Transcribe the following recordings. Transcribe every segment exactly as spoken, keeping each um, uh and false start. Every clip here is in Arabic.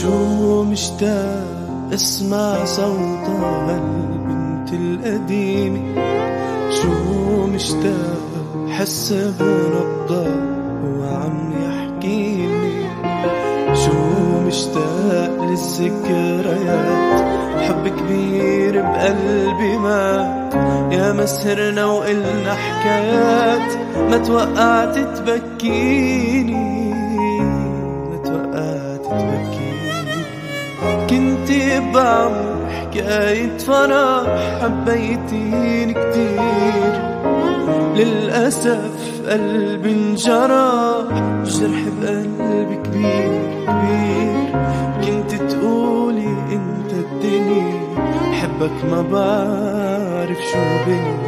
شو مشتاق اسمع صوتها هالبنت القديمة، شو مشتاق حس بربضها وعم يحكيلي، شو مشتاق للذكريات حب كبير بقلبي مات، يا ما سهرنا وقلنا حكايات ما توقعت تبكيني ما توقعت تبكيني. كنتي بعمر حكاية فرح حبيتيني كتير، للأسف قلبي انجرح جرح بقلبي كبير كبير. كنت تقولي انت الدنيا حبك ما بعرف شو بني،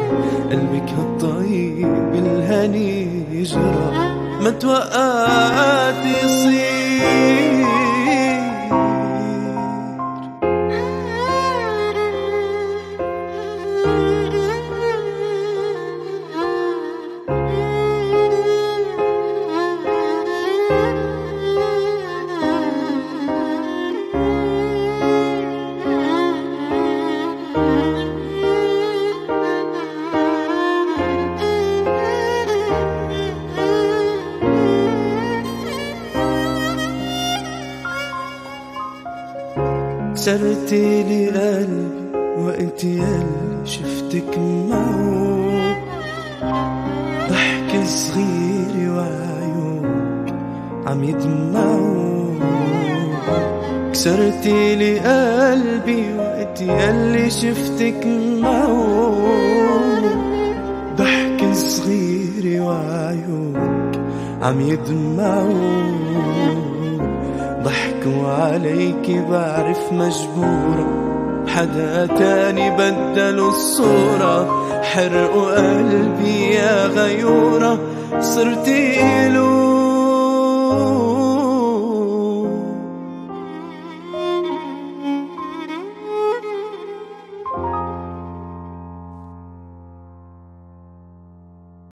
قلبك هالطيب الهني جرح ما توقعت يصير. كسرتي لي قلبي وقت يلي شفتك معوب، ضحكي صغيري وعيونك عم يدمعوا. كسرتي لي قلبي وقت يلي شفتك معوب، ضحكي صغيري وعيونك عم يدمعوا. ضحكوا عليكي بعرف مجبورة، حدا تاني بدلوا الصورة، حرقوا قلبي يا غيورة صرتي إلو.